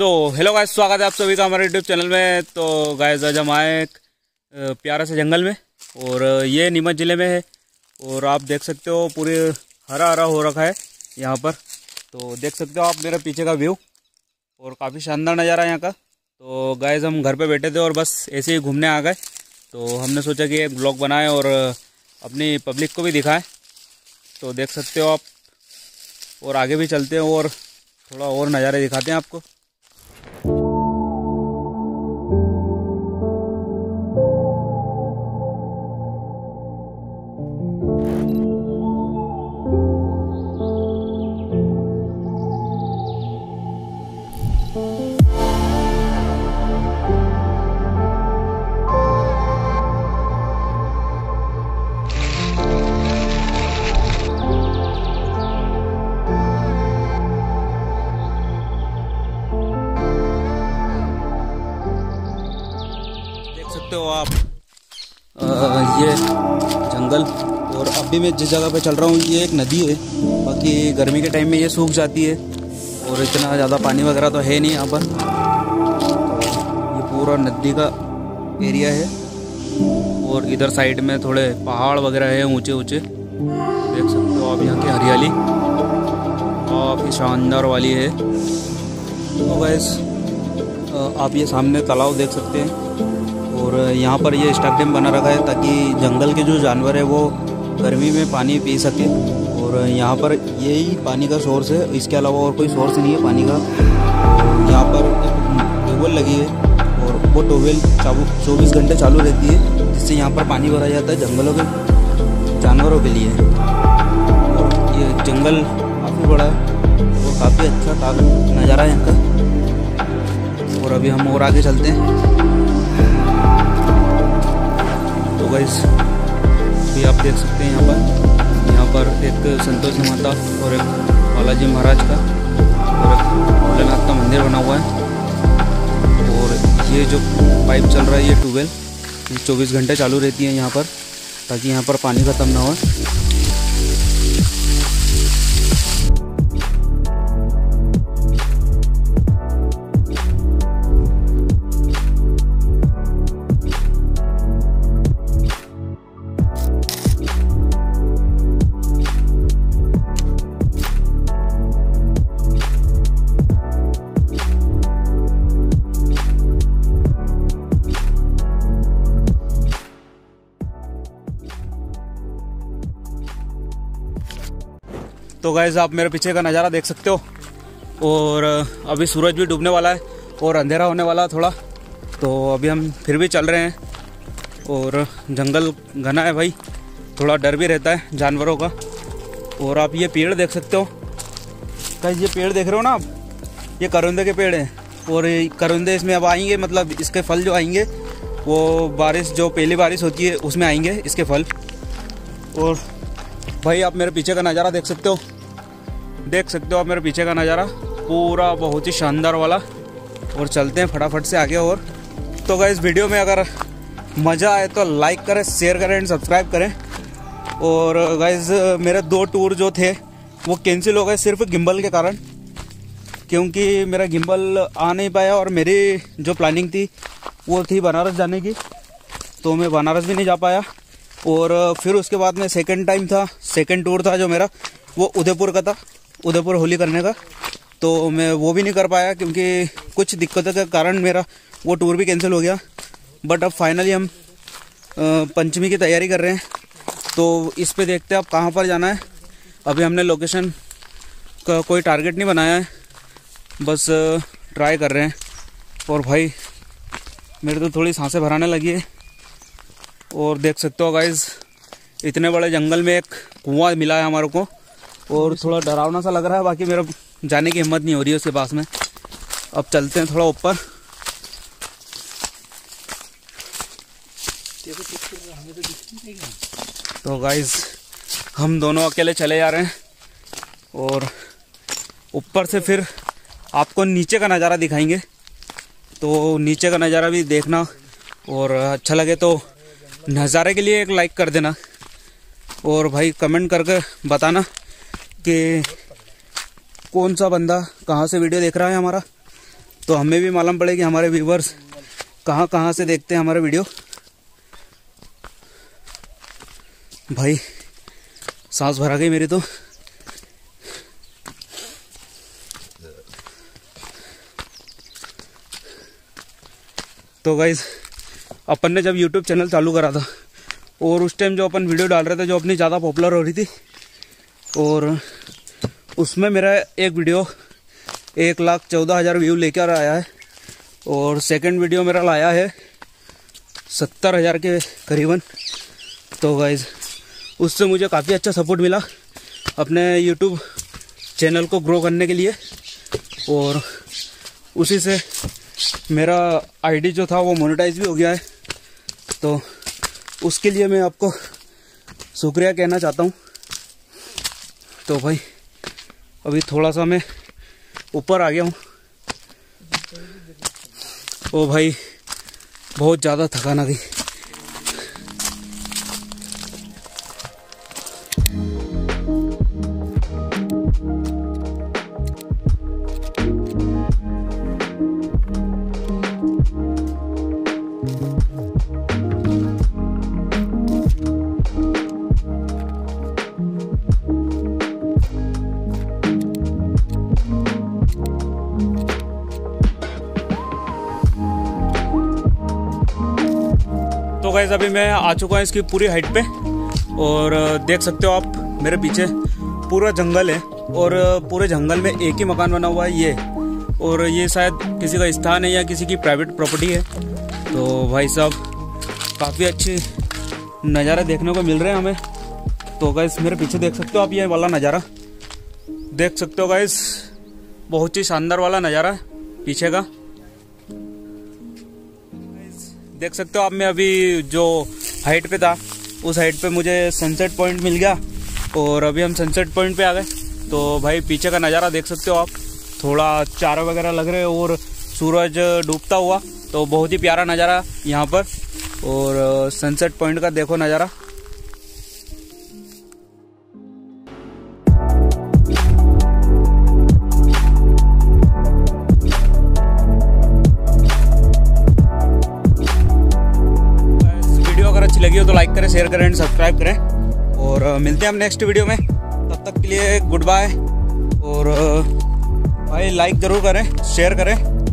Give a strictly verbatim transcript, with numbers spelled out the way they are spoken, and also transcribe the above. So hello guys, स्वागत है आप सभी का हमारे यूट्यूब चैनल में। तो गाइस आज हम आए एक प्यारा से जंगल में और ये नीमच ज़िले में है और आप देख सकते हो पूरे हरा हरा हो रखा है यहाँ पर। तो देख सकते हो आप मेरे पीछे का व्यू और काफ़ी शानदार नज़ारा है यहाँ का। तो गाइस हम घर पे बैठे थे और बस ऐसे ही घूमने आ गए, तो हमने सोचा कि एक ब्लॉग बनाएं और अपनी पब्लिक को भी दिखाएं। तो देख सकते हो आप, और आगे भी चलते हैं और थोड़ा और नज़ारे दिखाते हैं आपको। तो आप आ, ये जंगल, और अभी मैं जिस जगह पे चल रहा हूँ ये एक नदी है। बाकी गर्मी के टाइम में ये सूख जाती है और इतना ज़्यादा पानी वगैरह तो है नहीं यहाँ पर। ये पूरा नदी का एरिया है और इधर साइड में थोड़े पहाड़ वगैरह है ऊंचे ऊंचे। देख सकते हो आप यहाँ की हरियाली काफ़ी शानदार वाली है। तो वैस आप ये सामने तालाब देख सकते हैं और यहाँ पर ये स्टॉक डैम बना रखा है ताकि जंगल के जो जानवर है वो गर्मी में पानी पी सके। और यहाँ पर यही पानी का सोर्स है, इसके अलावा और कोई सोर्स नहीं है पानी का। यहाँ पर ट्यूबवेल लगी है और वो ट्यूबवेल चौबीस घंटे चालू रहती है, जिससे यहाँ पर पानी भरा जाता है जंगलों के जानवरों के लिए। और ये जंगल काफ़ी बड़ा है और काफ़ी अच्छा नज़ारा है यहाँ का। और अभी हम और आगे चलते हैं। तो गाइस भी आप देख सकते हैं यहाँ पर यहाँ पर एक संतोष माता और एक बालाजी महाराज का और एक भोलेनाथ का मंदिर बना हुआ है। और ये जो पाइप चल रहा है ये ट्यूबवेल ये चौबीस घंटे चालू रहती है यहाँ पर, ताकि यहाँ पर पानी ख़त्म ना हो। तो गाइस आप मेरे पीछे का नज़ारा देख सकते हो, और अभी सूरज भी डूबने वाला है और अंधेरा होने वाला है थोड़ा। तो अभी हम फिर भी चल रहे हैं और जंगल घना है भाई, थोड़ा डर भी रहता है जानवरों का। और आप ये पेड़ देख सकते हो गाइस, ये पेड़ देख रहे हो ना आप, ये करोंदे के पेड़ हैं। और करोंदे इसमें अब आएंगे, मतलब इसके फल जो आएंगे वो बारिश जो पहली बारिश होती है उसमें आएंगे इसके फल। और भाई आप मेरे पीछे का नज़ारा देख सकते हो, देख सकते हो आप मेरे पीछे का नज़ारा पूरा बहुत ही शानदार वाला। और चलते हैं फटाफट से आगे। और तो गाइस वीडियो में अगर मज़ा आए तो लाइक करें, शेयर करें एंड सब्सक्राइब करें। और गाइस मेरे दो टूर जो थे वो कैंसिल हो गए सिर्फ गिम्बल के कारण, क्योंकि मेरा गिम्बल आ नहीं पाया। और मेरी जो प्लानिंग थी वो थी बनारस जाने की, तो मैं बनारस भी नहीं जा पाया। और फिर उसके बाद में सेकंड टाइम था, सेकंड टूर था जो मेरा, वो उदयपुर का था, उदयपुर होली करने का। तो मैं वो भी नहीं कर पाया क्योंकि कुछ दिक्कतों के कारण मेरा वो टूर भी कैंसिल हो गया। बट अब फाइनली हम पंचमी की तैयारी कर रहे हैं, तो इस पे देखते हैं अब कहाँ पर जाना है। अभी हमने लोकेशन का कोई टारगेट नहीं बनाया है, बस ट्राई कर रहे हैं। और भाई मेरे तो थोड़ी सांसें भराने लगी है। और देख सकते हो गाइज इतने बड़े जंगल में एक कुआं मिला है हमारे को, और थोड़ा डरावना सा लग रहा है। बाकी मेरा जाने की हिम्मत नहीं हो रही है उसके पास में। अब चलते हैं थोड़ा ऊपर। तो गाइज हम दोनों अकेले चले जा रहे हैं, और ऊपर से फिर आपको नीचे का नज़ारा दिखाएंगे। तो नीचे का नज़ारा भी देखना, और अच्छा लगे तो नज़ारे के लिए एक लाइक कर देना। और भाई कमेंट करके बताना कि कौन सा बंदा कहाँ से वीडियो देख रहा है हमारा। तो हमें भी मालूम पड़े कि हमारे व्यूवर्स कहाँ कहाँ से देखते हैं हमारा वीडियो। भाई सांस भरा गई मेरी तो। तो गाइस अपन ने जब यूट्यूब चैनल चालू करा था और उस टाइम जो अपन वीडियो डाल रहे थे जो अपनी ज़्यादा पॉपुलर हो रही थी, और उसमें मेरा एक वीडियो एक लाख चौदह हज़ार व्यू लेकर आया है, और सेकंड वीडियो मेरा लाया है सत्तर हज़ार के करीबन। तो गाइज़ उससे मुझे काफ़ी अच्छा सपोर्ट मिला अपने यूट्यूब चैनल को ग्रो करने के लिए, और उसी से मेरा आईडी जो था वो मोनेटाइज भी हो गया है। तो उसके लिए मैं आपको शुक्रिया कहना चाहता हूँ। तो भाई अभी थोड़ा सा मैं ऊपर आ गया हूँ। ओ भाई बहुत ज़्यादा थकान आ गई। तो गाइस अभी मैं आ चुका हूँ इसकी पूरी हाइट पे, और देख सकते हो आप मेरे पीछे पूरा जंगल है, और पूरे जंगल में एक ही मकान बना हुआ है ये, और ये शायद किसी का स्थान है या किसी की प्राइवेट प्रॉपर्टी है। तो भाई साहब काफ़ी अच्छी नज़ारा देखने को मिल रहे हैं हमें। तो गाइस मेरे पीछे देख सकते हो आप ये वाला नज़ारा देख सकते हो गाइस, बहुत ही शानदार वाला नज़ारा पीछे का देख सकते हो आप। मैं अभी जो हाइट पे था उस हाइट पे मुझे सनसेट पॉइंट मिल गया, और अभी हम सनसेट पॉइंट पे आ गए। तो भाई पीछे का नज़ारा देख सकते हो आप, थोड़ा चारा वगैरह लग रहे और सूरज डूबता हुआ, तो बहुत ही प्यारा नज़ारा यहाँ पर। और सनसेट पॉइंट का देखो नज़ारा। लगी हो तो लाइक करें, शेयर करें एंड सब्सक्राइब करें, और मिलते हैं हम नेक्स्ट वीडियो में। तब तक के लिए गुड बाय, और भाई लाइक ज़रूर करें, शेयर करें।